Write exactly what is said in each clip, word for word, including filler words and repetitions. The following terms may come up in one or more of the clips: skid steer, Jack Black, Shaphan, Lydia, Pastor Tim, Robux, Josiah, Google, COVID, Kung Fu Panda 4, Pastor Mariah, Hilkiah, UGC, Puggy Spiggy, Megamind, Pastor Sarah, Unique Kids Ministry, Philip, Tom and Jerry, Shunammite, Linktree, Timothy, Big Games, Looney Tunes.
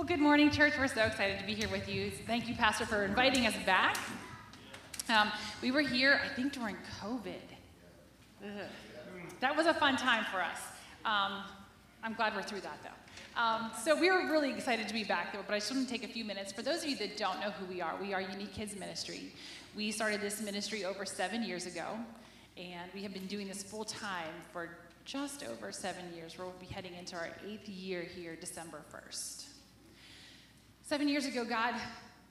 Well, good morning, church. We're so excited to be here with you. Thank you, Pastor, for inviting us back. Um, we were here, I think, during COVID. Ugh. That was a fun time for us. Um, I'm glad we're through that, though. Um, so we were really excited to be back, though, but I just want to take a few minutes. For those of you that don't know who we are, we are Unique Kids Ministry. We started this ministry over seven years ago, and we have been doing this full-time for just over seven years. We'll be heading into our eighth year here, December first. Seven years ago, God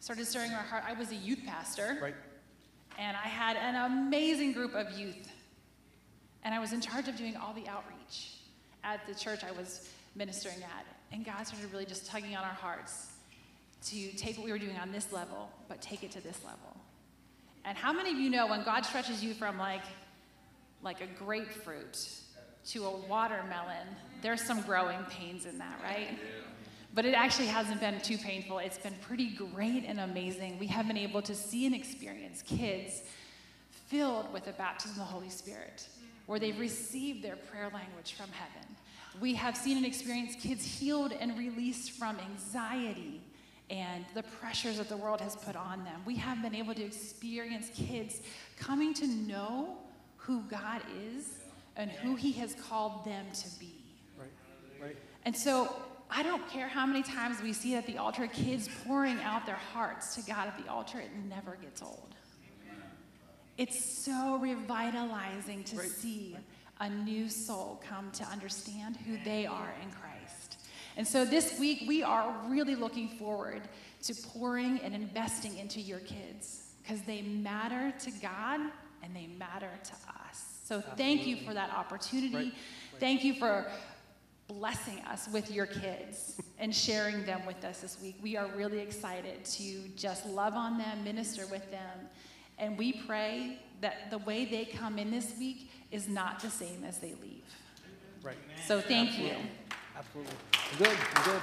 started stirring our heart. I was a youth pastor, right. And I had an amazing group of youth, and I was in charge of doing all the outreach at the church I was ministering at, and God started really just tugging on our hearts to take what we were doing on this level, but take it to this level. And how many of you know when God stretches you from like, like a grapefruit to a watermelon, there's some growing pains in that, right? Yeah. But it actually hasn't been too painful. It's been pretty great and amazing. We have been able to see and experience kids filled with the baptism of the Holy Spirit, where they've received their prayer language from heaven. We have seen and experienced kids healed and released from anxiety and the pressures that the world has put on them. We have been able to experience kids coming to know who God is and who He has called them to be. Right, right. And so, I don't care how many times we see at the altar kids pouring out their hearts to God at the altar. It never gets old. Amen. It's so revitalizing to right. see a new soul come to understand who they are in Christ. And so this week, we are really looking forward to pouring and investing into your kids because they matter to God and they matter to us. So Absolutely. Thank you for that opportunity. Right. Right. Thank you for blessing us with your kids and sharing them with us this week. We are really excited to just love on them, minister with them, and we pray that the way they come in this week is not the same as they leave. Right. So thank Absolutely. You. Absolutely. Good, good.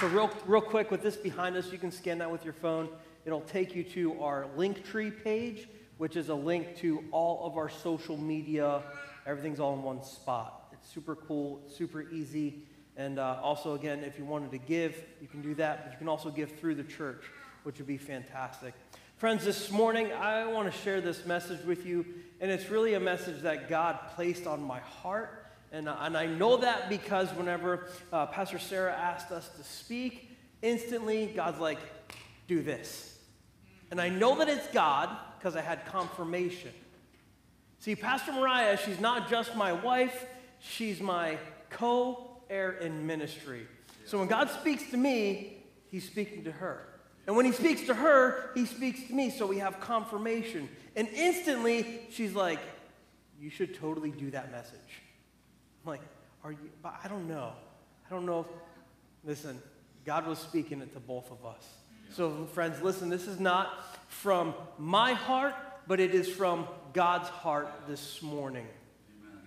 So real, real quick, with this behind us, you can scan that with your phone. It'll take you to our Linktree page, which is a link to all of our social media. Everything's all in one spot. It's super cool, super easy. And uh, also, again, if you wanted to give, you can do that. But you can also give through the church, which would be fantastic. Friends, this morning, I want to share this message with you. And it's really a message that God placed on my heart. And, uh, and I know that because whenever uh, Pastor Sarah asked us to speak, instantly, God's like, do this. And I know that it's God because I had confirmation. See, Pastor Mariah, she's not just my wife, she's my co-heir in ministry. Yeah. So when God speaks to me, He's speaking to her. And when He speaks to her, He speaks to me, so we have confirmation. And instantly, she's like, you should totally do that message. I'm like, are you, but I don't know. I don't know. If, listen, God was speaking it to both of us. Yeah. So friends, listen, this is not from my heart, but it is from God's heart this morning. Amen.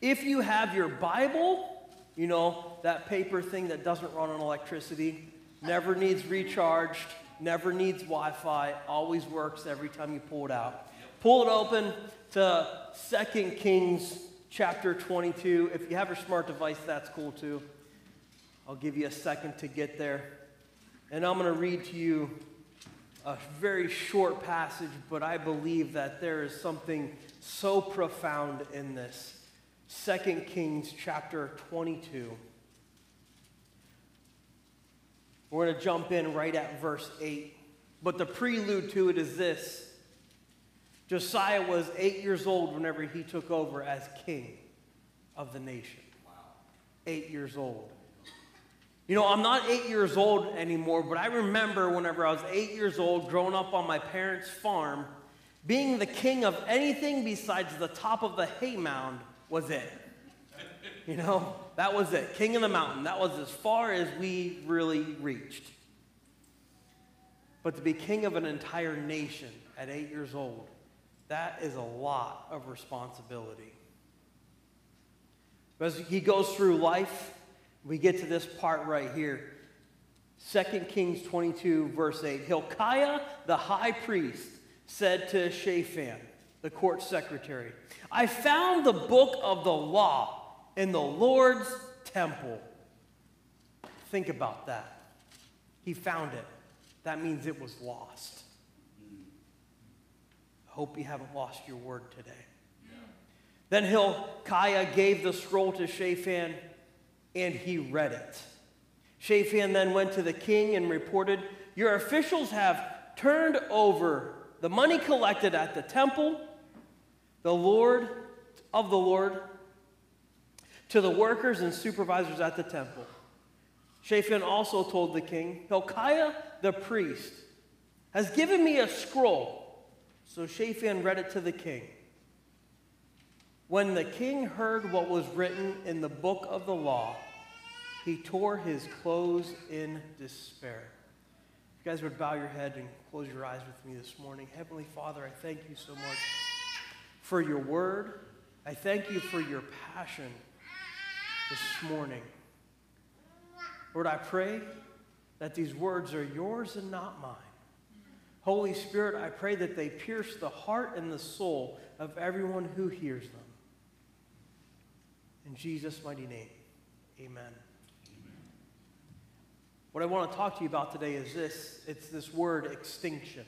If you have your Bible, you know, that paper thing that doesn't run on electricity, never needs recharged, never needs Wi-Fi, always works every time you pull it out. Pull it open to Second Kings chapter twenty-two. If you have your smart device, that's cool too. I'll give you a second to get there. And I'm going to read to you a very short passage, but I believe that there is something so profound in this. Second Kings chapter twenty-two. We're going to jump in right at verse eight. But the prelude to it is this. Josiah was eight years old whenever he took over as king of the nation. Wow. Eight years old. You know, I'm not eight years old anymore, but I remember whenever I was eight years old, growing up on my parents' farm, being the king of anything besides the top of the hay mound was it. You know, that was it. King of the mountain. That was as far as we really reached. But to be king of an entire nation at eight years old, that is a lot of responsibility. As he goes through life, we get to this part right here. Second Kings twenty-two, verse eight. Hilkiah, the high priest, said to Shaphan, the court secretary, I found the book of the law in the Lord's temple. Think about that. He found it. That means it was lost. I hope you haven't lost your word today. Yeah. Then Hilkiah gave the scroll to Shaphan, and he read it. Shaphan then went to the king and reported, "Your officials have turned over the money collected at the temple, the Lord of the Lord, to the workers and supervisors at the temple." Shaphan also told the king, "Hilkiah the priest has given me a scroll." So Shaphan read it to the king. When the king heard what was written in the book of the law, he tore his clothes in despair. If you guys would bow your head and close your eyes with me this morning. Heavenly Father, I thank you so much for your word. I thank you for your passion this morning. Lord, I pray that these words are yours and not mine. Holy Spirit, I pray that they pierce the heart and the soul of everyone who hears them. In Jesus' mighty name, amen. Amen. What I want to talk to you about today is this. It's this word, extinction.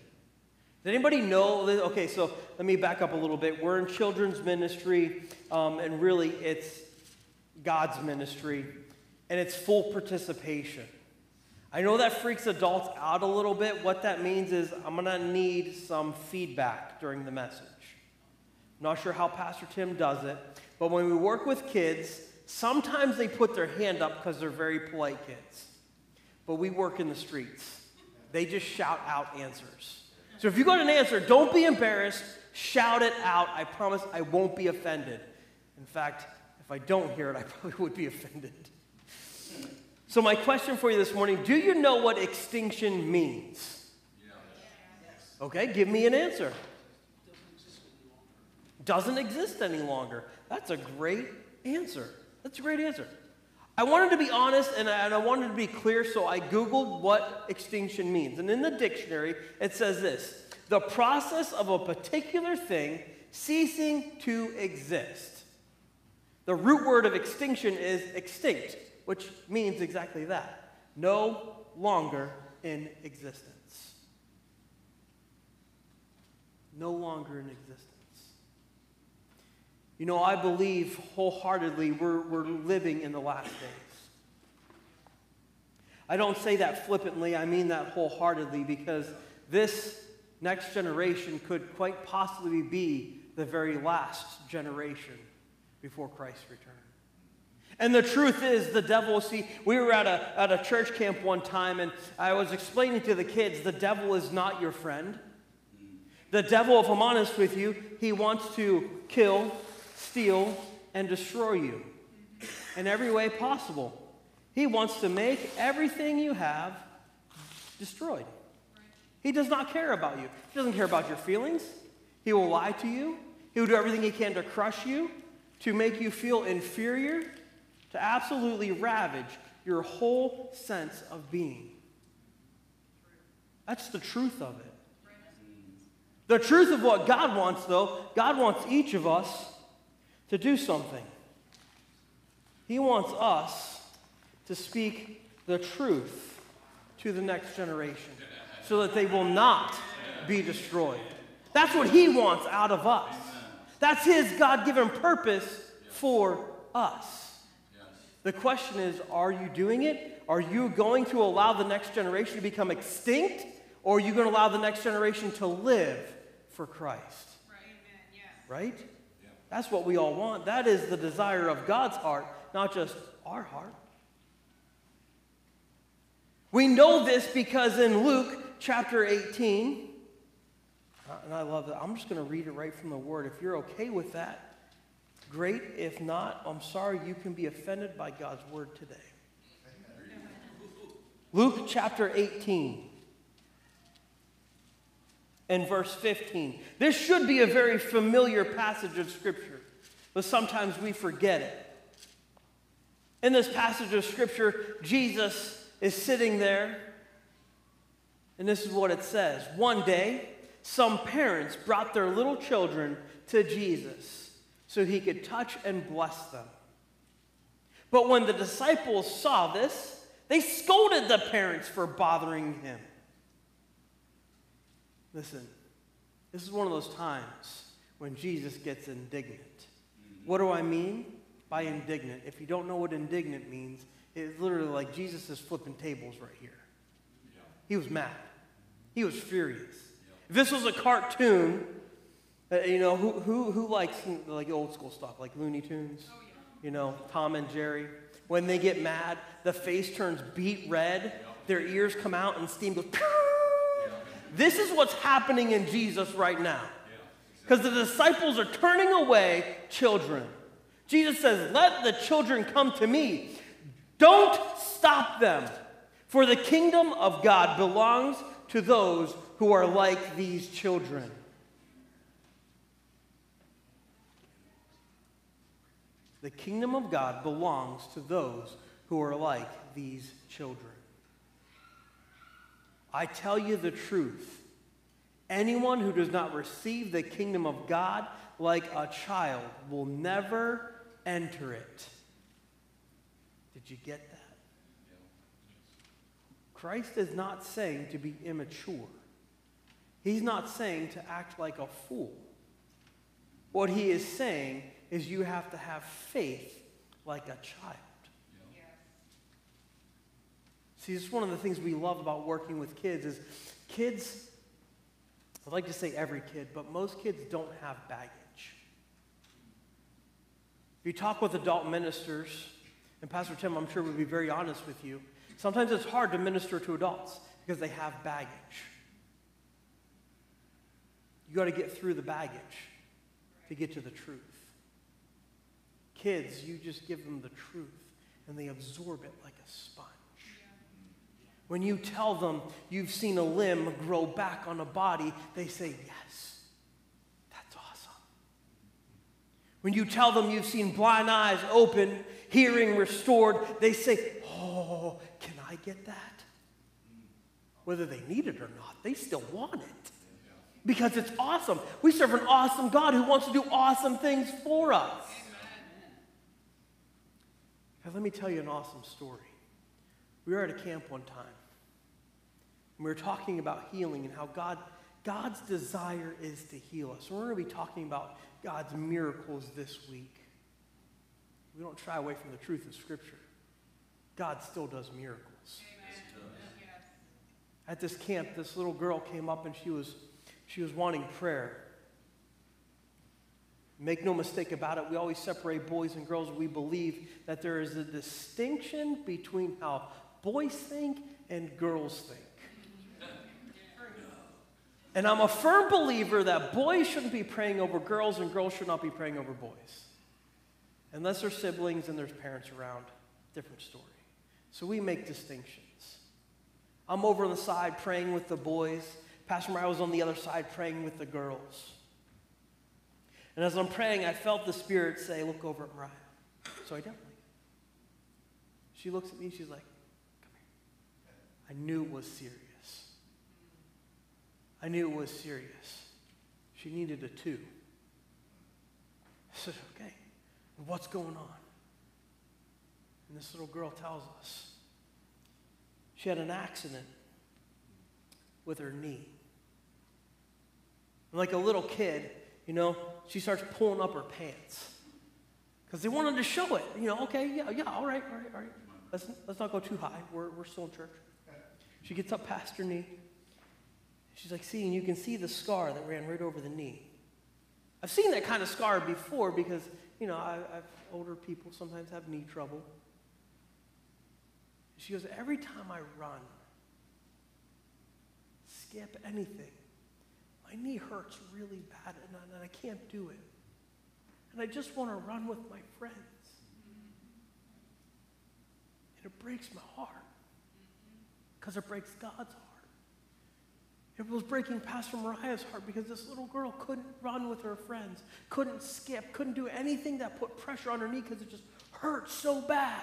Does anybody know? Okay, so let me back up a little bit. We're in children's ministry, um, and really it's God's ministry, and it's full participation. I know that freaks adults out a little bit. What that means is I'm going to need some feedback during the message. I'm not sure how Pastor Tim does it, but when we work with kids, sometimes they put their hand up because they're very polite kids. But we work in the streets. They just shout out answers. So if you got an answer, don't be embarrassed. Shout it out. I promise I won't be offended. In fact, if I don't hear it, I probably would be offended. So my question for you this morning, do you know what extinction means? Yeah. Yes. Okay, give me an answer. Doesn't exist any longer. That's a great answer. That's a great answer. I wanted to be honest and I, and I wanted to be clear, so I Googled what extinction means. And in the dictionary, it says this: the process of a particular thing ceasing to exist. The root word of extinction is extinct, which means exactly that, no longer in existence. No longer in existence. You know, I believe wholeheartedly we're, we're living in the last days. I don't say that flippantly, I mean that wholeheartedly, because this next generation could quite possibly be the very last generation before Christ's return. And the truth is, the devil, see, we were at a, at a church camp one time, and I was explaining to the kids, the devil is not your friend. The devil, if I'm honest with you, he wants to kill, steal, and destroy you in every way possible. He wants to make everything you have destroyed. He does not care about you. He doesn't care about your feelings. He will lie to you. He will do everything he can to crush you, to make you feel inferior, to absolutely ravage your whole sense of being. That's the truth of it. The truth of what God wants, though, God wants each of us to do something. He wants us to speak the truth to the next generation so that they will not be destroyed. That's what he wants out of us. That's his God-given purpose for us. The question is, are you doing it? Are you going to allow the next generation to become extinct? Or are you going to allow the next generation to live for Christ? Right? Yeah. Right? Yeah. That's what we all want. That is the desire of God's heart, not just our heart. We know this because in Luke chapter eighteen, and I love that. I'm just going to read it right from the Word. If you're okay with that, great. If not, I'm sorry, you can be offended by God's word today. Luke chapter eighteen and verse fifteen. This should be a very familiar passage of Scripture, but sometimes we forget it. In this passage of Scripture, Jesus is sitting there, and this is what it says. One day, some parents brought their little children to Jesus so he could touch and bless them. But when the disciples saw this, They scolded the parents for bothering him. Listen, this is one of those times when Jesus gets indignant. What do I mean by indignant? If you don't know what indignant means, it's literally like Jesus is flipping tables right here. Yeah. He was mad. He was furious. Yeah. If this was a cartoon, uh, you know, who, who, who likes like old school stuff, like Looney Tunes, oh, yeah. you know, Tom and Jerry. When they get mad, the face turns beet red, yeah. their ears come out, and steam goes, yeah. This is what's happening in Jesus right now. Because the disciples are turning away children. Jesus says, let the children come to me. Don't stop them. For the kingdom of God belongs to those who are like these children. The kingdom of God belongs to those who are like these children. I tell you the truth. Anyone who does not receive the kingdom of God like a child will never enter it. Did you get that? Christ is not saying to be immature. He's not saying to act like a fool. What he is saying is you have to have faith like a child. Yeah. See, this is one of the things we love about working with kids is kids... I'd like to say every kid, but most kids don't have baggage. If you talk with adult ministers, and Pastor Tim, I'm sure, would be very honest with you, sometimes it's hard to minister to adults because they have baggage. You got to get through the baggage to get to the truth. Kids, you just give them the truth, and they absorb it like a sponge. When you tell them you've seen a limb grow back on a body, they say, yes, that's awesome. When you tell them you've seen blind eyes open, hearing restored, they say, oh, can I get that? Whether they need it or not, they still want it because it's awesome. We serve an awesome God who wants to do awesome things for us. Now, let me tell you an awesome story. We were at a camp one time, and we were talking about healing and how God, God's desire is to heal us. So we're going to be talking about God's miracles this week. We don't shy away from the truth of Scripture. God still does miracles. Amen. At this camp, this little girl came up, and she was, she was wanting prayer. Make no mistake about it, we always separate boys and girls. We believe that there is a distinction between how boys think and girls think. And I'm a firm believer that boys shouldn't be praying over girls and girls should not be praying over boys. Unless they're siblings and there's parents around, different story. So we make distinctions. I'm over on the side praying with the boys. Pastor Mariah was on the other side praying with the girls. And as I'm praying, I felt the Spirit say, look over at Mariah. So I definitely. She looks at me, she's like, come here. I knew it was serious. I knew it was serious. She needed a two. I said, okay, what's going on? And this little girl tells us she had an accident with her knee. And like a little kid, you know, she starts pulling up her pants because they wanted to show it. You know, okay, yeah, yeah, all right, all right, all right. Let's, let's not go too high. We're, we're still in church. She gets up past her knee. She's like, see, and you can see the scar that ran right over the knee. I've seen that kind of scar before because, you know, I, I've, older people sometimes have knee trouble. She goes, every time I run, skip anything, my knee hurts really bad, and I, and I can't do it. And I just want to run with my friends. And it breaks my heart because it breaks God's heart. It was breaking Pastor Mariah's heart because this little girl couldn't run with her friends, couldn't skip, couldn't do anything that put pressure on her knee because it just hurt so bad.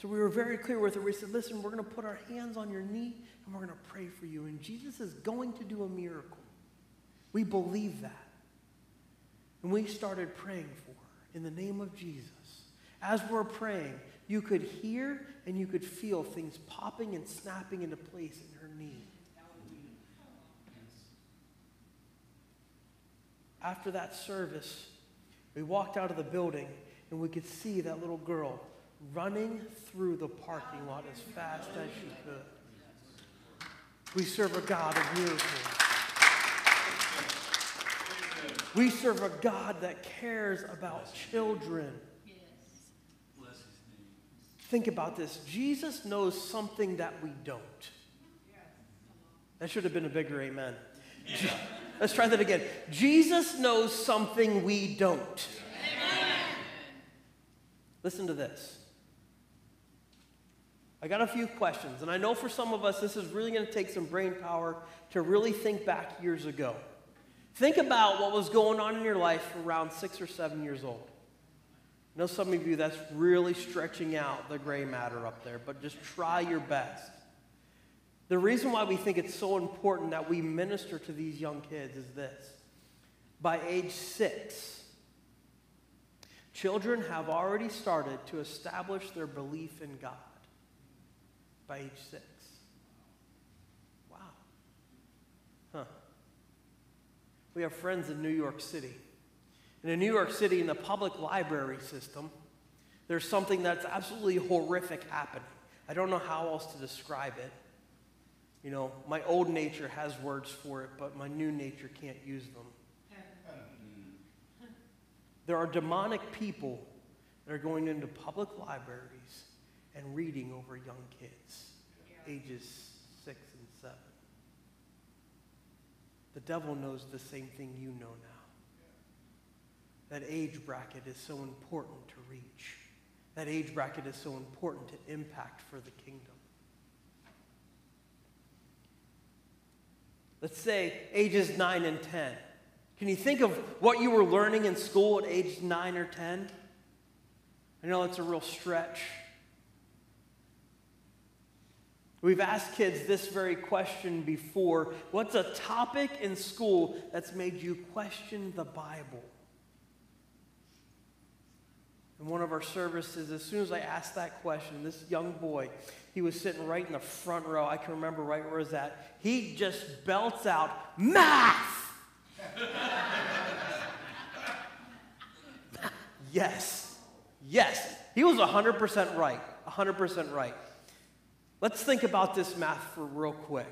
So we were very clear with her. We said, listen, we're going to put our hands on your knee and we're going to pray for you. And Jesus is going to do a miracle. We believe that. And we started praying for her. in the name of Jesus. As we're praying, you could hear and you could feel things popping and snapping into place in her knee. After that service, we walked out of the building and we could see that little girl running through the parking lot as fast as she could. We serve a God of miracles. We serve a God that cares about children. Think about this. Jesus knows something that we don't. That should have been a bigger amen. Yeah. Let's try that again. Jesus knows something we don't. Amen. Listen to this. I got a few questions, and I know for some of us this is really going to take some brain power to really think back years ago. Think about what was going on in your life around six or seven years old. I know some of you, that's really stretching out the gray matter up there, but just try your best. The reason why we think it's so important that we minister to these young kids is this. By age six, children have already started to establish their belief in God. By age six. Wow. Huh. We have friends in New York City. And in New York City, in the public library system, there's something that's absolutely horrific happening. I don't know how else to describe it. You know, my old nature has words for it, but my new nature can't use them. There are demonic people that are going into public libraries and reading over young kids, yeah. ages six and seven. The devil knows the same thing you know now. That age bracket is so important to reach. That age bracket is so important to impact for the kingdom. Let's say ages nine and ten. Can you think of what you were learning in school at age nine or ten? I know it's a real stretch. We've asked kids this very question before. What's a topic in school that's made you question the Bible? In one of our services, as soon as I asked that question, this young boy, he was sitting right in the front row. I can remember right where he was at. He just belts out, math! Yes. Yes. He was one hundred percent right. one hundred percent right. Let's think about this math for real quick.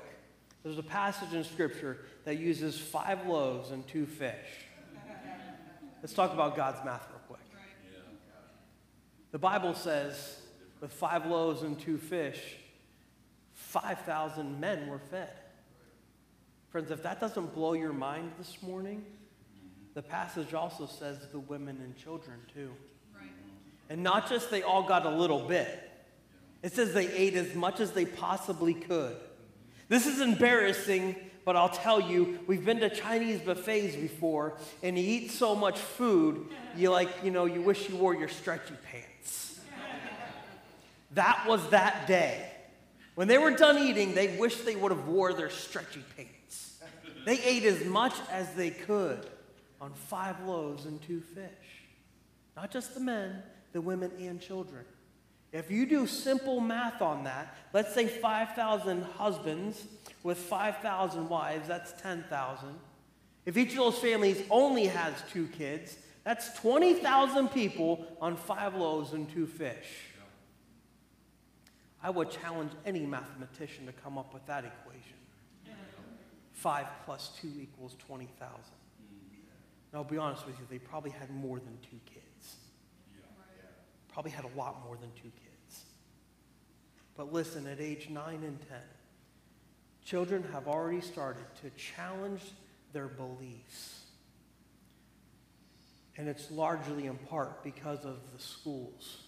There's a passage in Scripture that uses five loaves and two fish. Let's talk about God's math real quick. The Bible says, with five loaves and two fish, five thousand men were fed. Friends, if that doesn't blow your mind this morning, the passage also says the women and children too. Right. And not just they all got a little bit. It says they ate as much as they possibly could. This is embarrassing, but I'll tell you, we've been to Chinese buffets before, and you eat so much food, you like, you know, you wish you wore your stretchy pants. That was that day. When they were done eating, they wished they would have wore their stretchy pants. They ate as much as they could on five loaves and two fish. Not just the men, the women and children. If you do simple math on that, let's say five thousand husbands with five thousand wives, that's ten thousand. If each of those families only has two kids, that's twenty thousand people on five loaves and two fish. I would challenge any mathematician to come up with that equation. Five plus two equals twenty thousand. And I'll be honest with you, they probably had more than two kids. Probably had a lot more than two kids. But listen, at age nine and ten, children have already started to challenge their beliefs. And it's largely in part because of the schools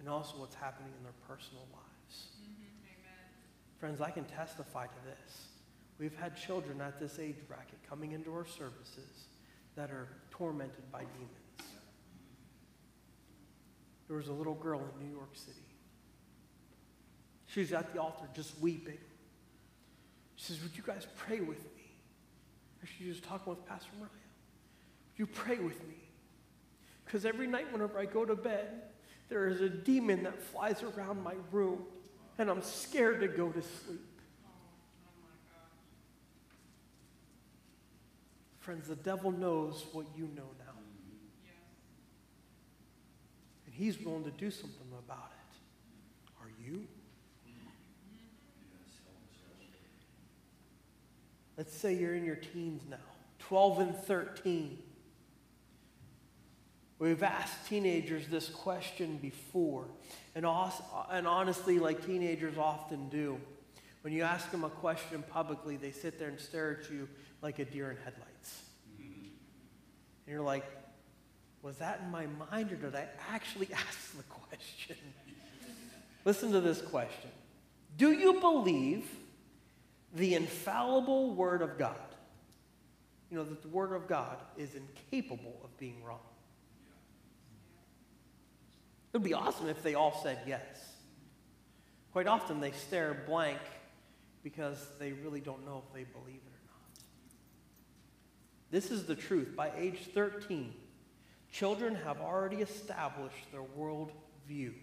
and also what's happening in their personal lives. Mm-hmm. Amen. Friends, I can testify to this. We've had children at this age bracket coming into our services that are tormented by demons. There was a little girl in New York City. She was at the altar just weeping. She says, would you guys pray with me? And she was talking with Pastor Mariah. Would you pray with me? Because every night whenever I go to bed, there is a demon that flies around my room, and I'm scared to go to sleep. Friends, the devil knows what you know now. And he's willing to do something about it. Are you? Let's say you're in your teens now, twelve and thirteen. We've asked teenagers this question before, and, also, and honestly, like teenagers often do, when you ask them a question publicly, they sit there and stare at you like a deer in headlights. Mm-hmm. And you're like, was that in my mind, or did I actually ask the question? Listen to this question. Do you believe the infallible Word of God? You know, that the Word of God is incapable of being wrong. It would be awesome if they all said yes. Quite often they stare blank because they really don't know if they believe it or not. This is the truth. By age thirteen, children have already established their worldview.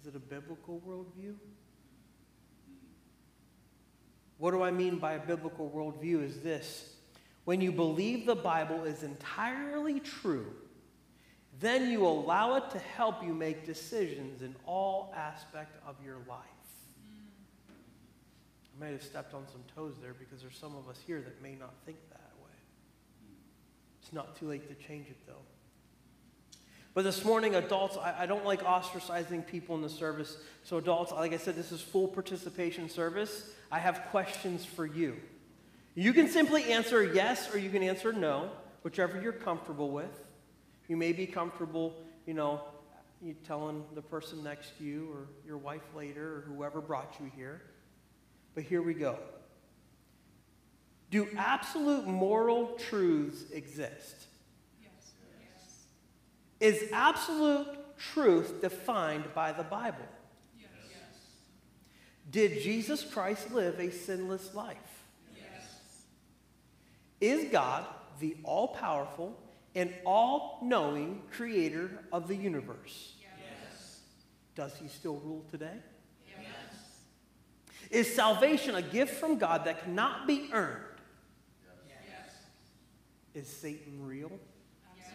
Is it a biblical worldview? What do I mean by a biblical worldview is this. When you believe the Bible is entirely true, then you allow it to help you make decisions in all aspects of your life. I might have stepped on some toes there because there's some of us here that may not think that way. It's not too late to change it, though. But this morning, adults, I, I don't like ostracizing people in the service. So adults, like I said, this is full participation service. I have questions for you. You can simply answer yes or you can answer no, whichever you're comfortable with. You may be comfortable, you know, you telling the person next to you or your wife later or whoever brought you here. But here we go. Do absolute moral truths exist? Yes. Yes. Is absolute truth defined by the Bible? Yes. Yes. Did Jesus Christ live a sinless life? Yes. Is God the all-powerful an all-knowing creator of the universe? Yes. Does he still rule today? Yes. Is salvation a gift from God that cannot be earned? Yes. Yes. Is Satan real? Yes.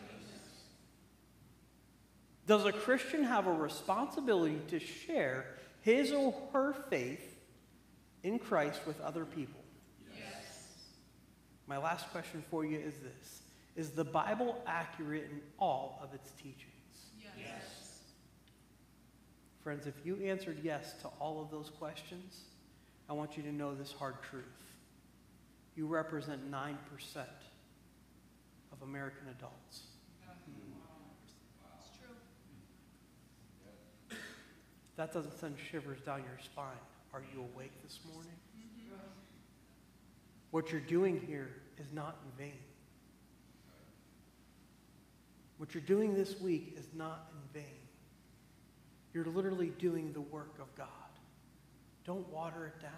Does a Christian have a responsibility to share his or her faith in Christ with other people? Yes. My last question for you is this. Is the Bible accurate in all of its teachings? Yes. Yes. Friends, if you answered yes to all of those questions, I want you to know this hard truth. You represent nine percent of American adults. That's true. That doesn't send shivers down your spine. Are you awake this morning? Mm-hmm. What you're doing here is not in vain. What you're doing this week is not in vain. You're literally doing the work of God. Don't water it down.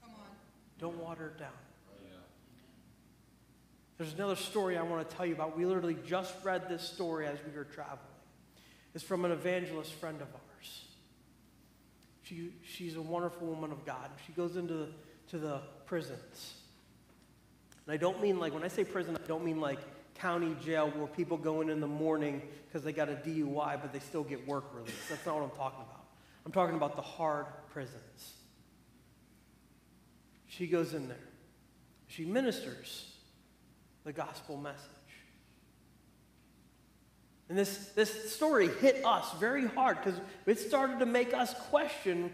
Come on. Don't water it down. Yeah. There's another story I want to tell you about. We literally just read this story as we were traveling. It's from an evangelist friend of ours. She, she's a wonderful woman of God. She goes into the, to the prisons. And I don't mean like, when I say prison, I don't mean like county jail where people go in in the morning because they got a D U I but they still get work release. That's not what I'm talking about. I'm talking about the hard prisons. She goes in there. She ministers the gospel message. And this, this story hit us very hard because it started to make us question,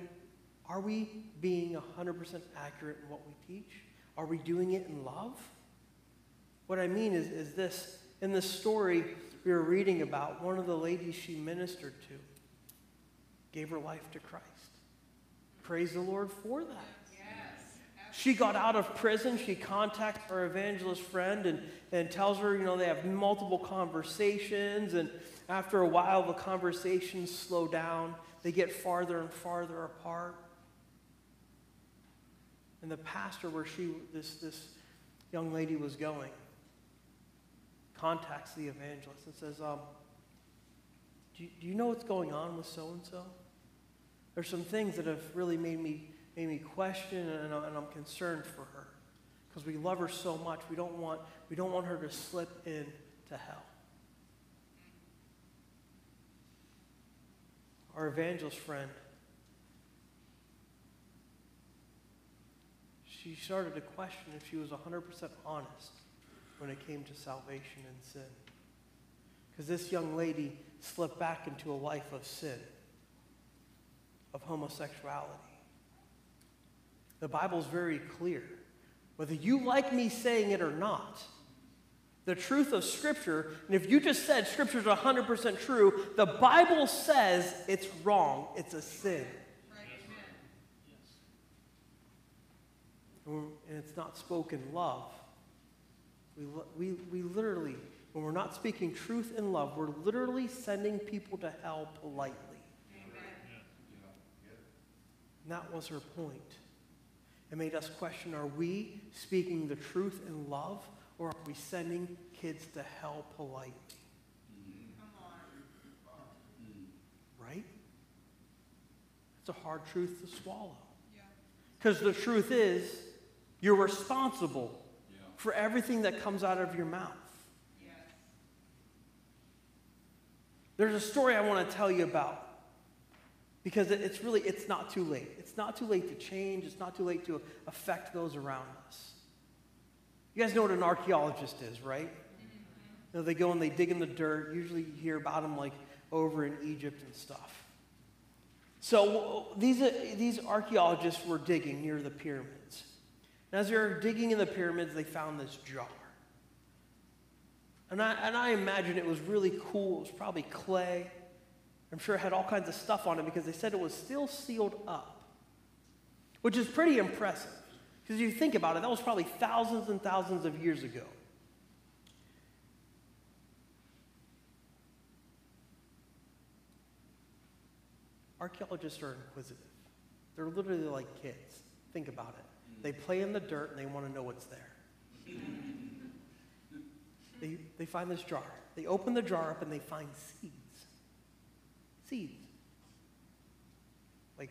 are we being one hundred percent accurate in what we teach? Are we doing it in love? What I mean is, is this, in this story we were reading about, one of the ladies she ministered to gave her life to Christ. Praise the Lord for that. Yes, she got out of prison. She contacts her evangelist friend and, and tells her, you know, they have multiple conversations. And after a while, the conversations slow down. They get farther and farther apart. And the pastor where she, this, this young lady was going, contacts the evangelist and says, um, do, do you know what's going on with so-and-so? There's some things that have really made me, made me question, and, and I'm concerned for her. Because we love her so much, we don't want, we don't want her to slip into hell. Our evangelist friend, she started to question if she was one hundred percent honest when it came to salvation and sin. Because this young lady slipped back into a life of sin, of homosexuality. The Bible's very clear. Whether you like me saying it or not, the truth of Scripture, and if you just said Scripture's one hundred percent true, the Bible says it's wrong, it's a sin. And it's not spoken love. We, we, we literally, when we're not speaking truth in love, we're literally sending people to hell politely. Amen. And that was her point. It made us question, are we speaking the truth in love, or are we sending kids to hell politely? Come on. Right? It's a hard truth to swallow. Because the truth is, you're responsible yeah. for everything that comes out of your mouth. Yes. There's a story I want to tell you about. Because it's really, it's not too late. It's not too late to change. It's not too late to affect those around us. You guys know what an archaeologist is, right? Mm-hmm. You know, they go and they dig in the dirt. Usually you hear about them like over in Egypt and stuff. So these, these archaeologists were digging near the pyramids. And as they were digging in the pyramids, they found this jar. And I, and I imagine it was really cool. It was probably clay. I'm sure it had all kinds of stuff on it because they said it was still sealed up, which is pretty impressive. Because if you think about it, that was probably thousands and thousands of years ago. Archaeologists are inquisitive. They're literally like kids. Think about it. They play in the dirt and they want to know what's there. they, they find this jar. They open the jar up and they find seeds. Seeds. Like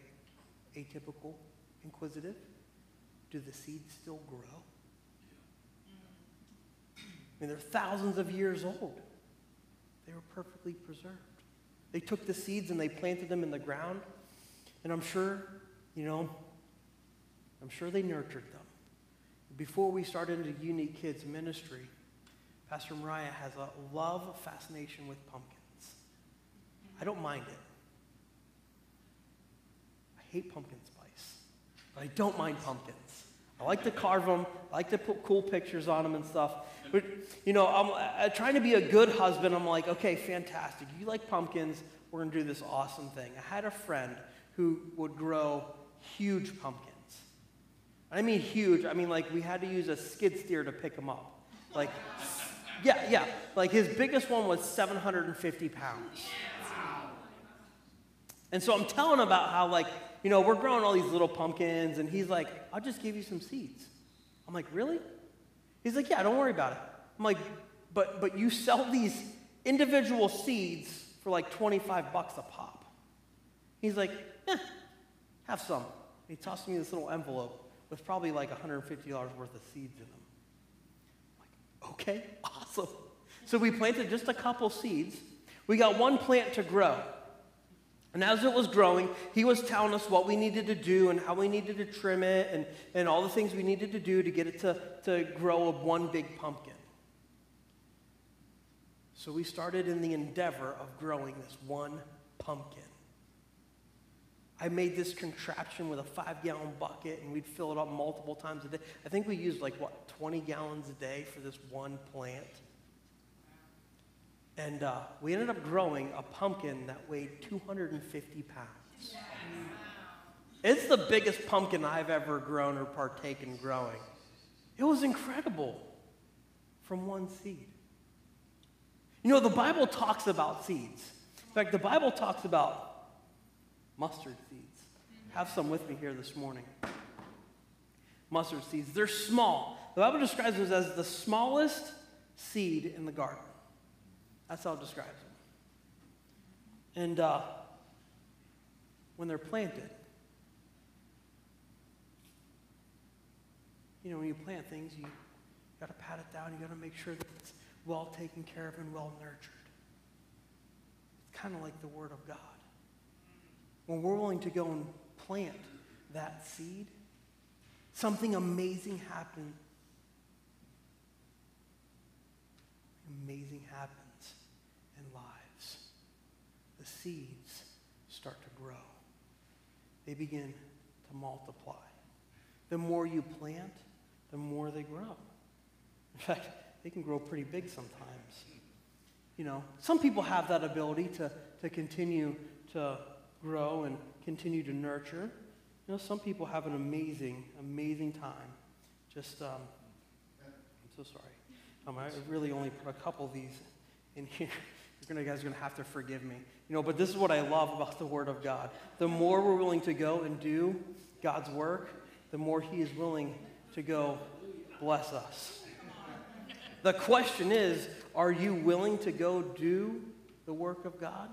atypical, inquisitive. Do the seeds still grow? I mean, they're thousands of years old. They were perfectly preserved. They took the seeds and they planted them in the ground. And I'm sure, you know, I'm sure they nurtured them. Before we start into Unique Kids Ministry, Pastor Mariah has a love fascination with pumpkins. I don't mind it. I hate pumpkin spice, but I don't mind pumpkins. I like to carve them. I like to put cool pictures on them and stuff. But, you know, I'm uh, trying to be a good husband. I'm like, okay, fantastic. You like pumpkins. We're going to do this awesome thing. I had a friend who would grow huge pumpkins. I mean huge. I mean, like, we had to use a skid steer to pick them up. Like, yeah, yeah. Like, his biggest one was seven hundred fifty pounds. Wow. And so I'm telling about how, like, you know, we're growing all these little pumpkins. And he's like, I'll just give you some seeds. I'm like, really? He's like, yeah, don't worry about it. I'm like, but but you sell these individual seeds for like twenty-five bucks a pop. He's like, eh, have some. And he tossed me this little envelope with probably like one hundred fifty dollars worth of seeds in them. I'm like, okay, awesome. So we planted just a couple seeds. We got one plant to grow. And as it was growing, he was telling us what we needed to do and how we needed to trim it and, and all the things we needed to do to get it to, to grow up one big pumpkin. So we started in the endeavor of growing this one pumpkin. I made this contraption with a five-gallon bucket, and we'd fill it up multiple times a day. I think we used, like, what, twenty gallons a day for this one plant. And uh, we ended up growing a pumpkin that weighed two hundred fifty pounds. Wow. It's the biggest pumpkin I've ever grown or partaken in growing. It was incredible from one seed. You know, the Bible talks about seeds. In fact, the Bible talks about mustard seeds. Have some with me here this morning. Mustard seeds. They're small. The Bible describes them as the smallest seed in the garden. That's how it describes them. And uh, when they're planted, you know, when you plant things, you got to pat it down. You got to make sure that it's well taken care of and well nurtured. It's kind of like the Word of God. When we're willing to go and plant that seed, something amazing happens. Amazing happens in lives. The seeds start to grow. They begin to multiply. The more you plant, the more they grow. In fact, they can grow pretty big sometimes. You know, some people have that ability to, to continue to grow and continue to nurture. You know, some people have an amazing, amazing time. Just, um, I'm so sorry. Um, I really only put a couple of these in here. You're gonna, you guys are going to have to forgive me. You know, but this is what I love about the Word of God. The more we're willing to go and do God's work, the more He is willing to go bless us. The question is, are you willing to go do the work of God?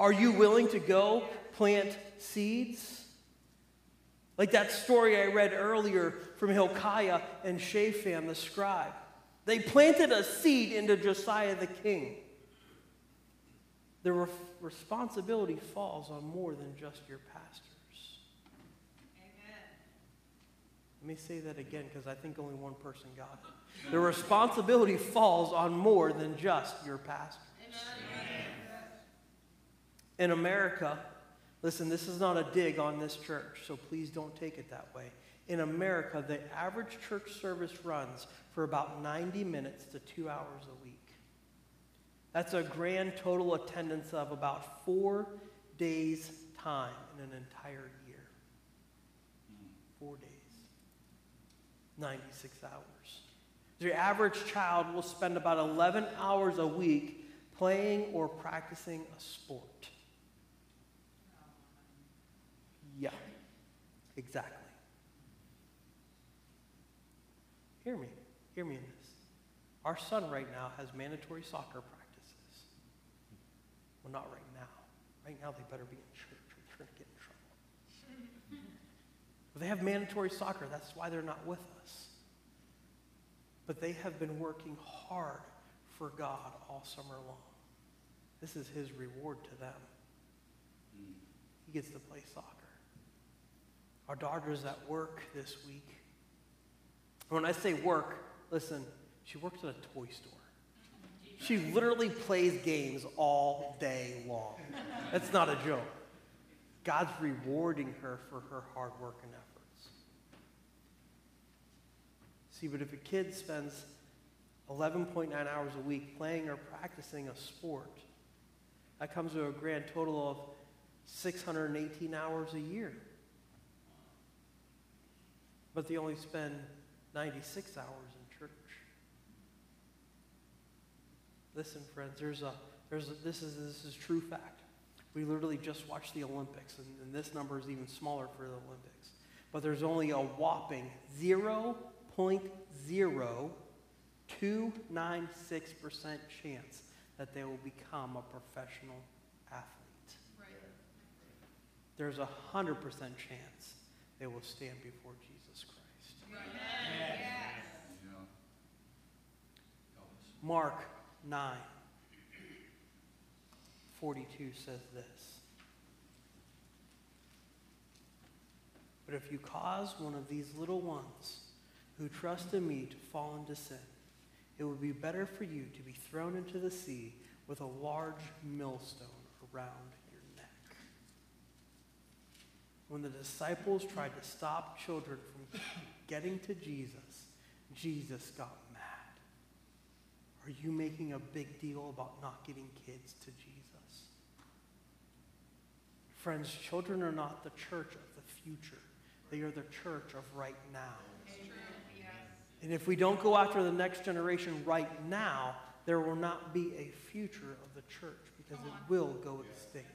Are you willing to go plant seeds? Like that story I read earlier from Hilkiah and Shaphan the scribe. They planted a seed into Josiah the king. The re- responsibility falls on more than just your pastors. Amen. Let me say that again because I think only one person got it. The responsibility falls on more than just your pastors. Amen. In America, listen, this is not a dig on this church, so please don't take it that way. In America, the average church service runs for about ninety minutes to two hours a week. That's a grand total attendance of about four days' time in an entire year. Four days. ninety-six hours. Your average child will spend about eleven hours a week playing or practicing a sport. Yeah, exactly. Hear me. Hear me in this. Our son right now has mandatory soccer practices. Well, not right now. Right now they better be in church or they're going to get in trouble. Well, they have mandatory soccer. That's why they're not with us. But they have been working hard for God all summer long. This is His reward to them. He gets to play soccer. Our daughter's at work this week. When I say work, listen, she works at a toy store. She literally plays games all day long. That's not a joke. God's rewarding her for her hard work and efforts. See, but if a kid spends eleven point nine hours a week playing or practicing a sport, that comes to a grand total of six hundred eighteen hours a year. But they only spend ninety-six hours in church. Listen, friends, there's a there's a, this is this is true fact. We literally just watched the Olympics, and, and this number is even smaller for the Olympics. But there's only a whopping zero point zero two nine six percent chance that they will become a professional athlete. Right. There's a one hundred percent chance they will stand before Jesus. Yes. Yes. Mark nine forty-two says this. But if you cause one of these little ones who trust in me to fall into sin, it would be better for you to be thrown into the sea with a large millstone around your neck. When the disciples tried to stop children from getting to Jesus, Jesus got mad. Are you making a big deal about not getting kids to Jesus? Friends, children are not the church of the future. They are the church of right now. Amen. And if we don't go after the next generation right now, there will not be a future of the church because it will go extinct.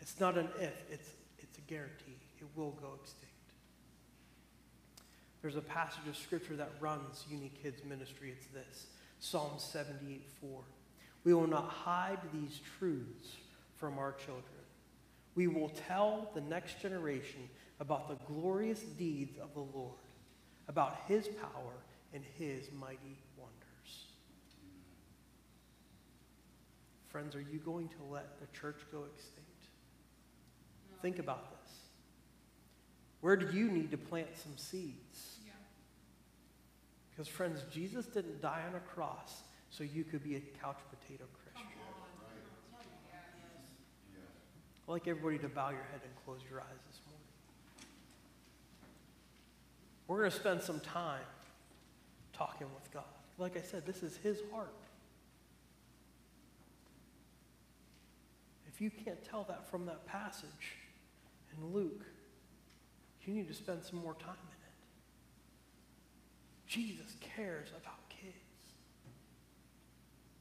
It's not an if, it's, it's a guarantee. It will go extinct. There's a passage of scripture that runs Unique Kids Ministry. It's this, Psalm seventy-eight four. We will not hide these truths from our children. We will tell the next generation about the glorious deeds of the Lord, about his power and his mighty wonders. Friends, are you going to let the church go extinct? No. Think about this. Where do you need to plant some seeds? Yeah. Because, friends, Jesus didn't die on a cross so you could be a couch potato Christian. I'd like everybody to bow your head and close your eyes this morning. We're going to spend some time talking with God. Like I said, this is his heart. If you can't tell that from that passage in Luke, you need to spend some more time in it. Jesus cares about kids.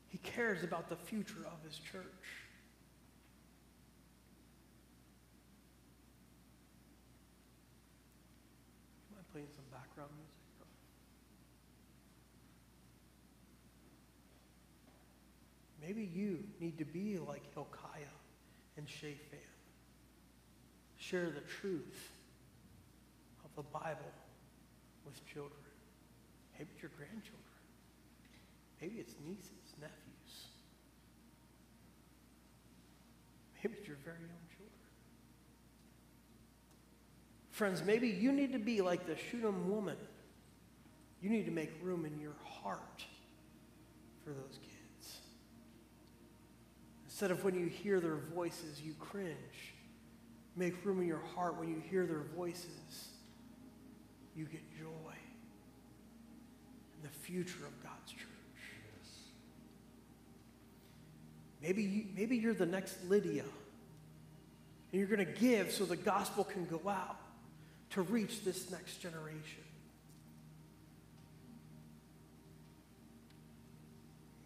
He cares about the future of his church. Am I playing some background music? Maybe you need to be like Hilkiah and Shaphan. Share the truth of the Bible with children. Maybe your grandchildren. Maybe it's nieces, nephews. Maybe it's your very own children. Friends, maybe you need to be like the Shunammite woman. You need to make room in your heart for those kids. Instead of when you hear their voices, you cringe. Make room in your heart when you hear their voices. You get joy in the future of God's church. Yes. Maybe, you, maybe you're the next Lydia. And you're going to give so the gospel can go out to reach this next generation.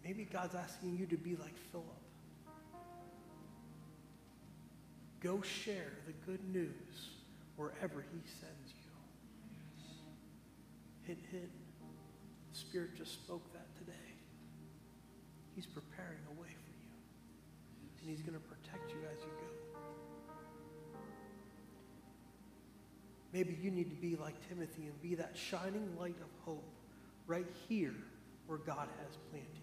Maybe God's asking you to be like Philip. Go share the good news wherever he sends you. Yes. Hint, hint. The Spirit just spoke that today. He's preparing a way for you. Yes. And he's going to protect you as you go. Maybe you need to be like Timothy and be that shining light of hope right here where God has planted.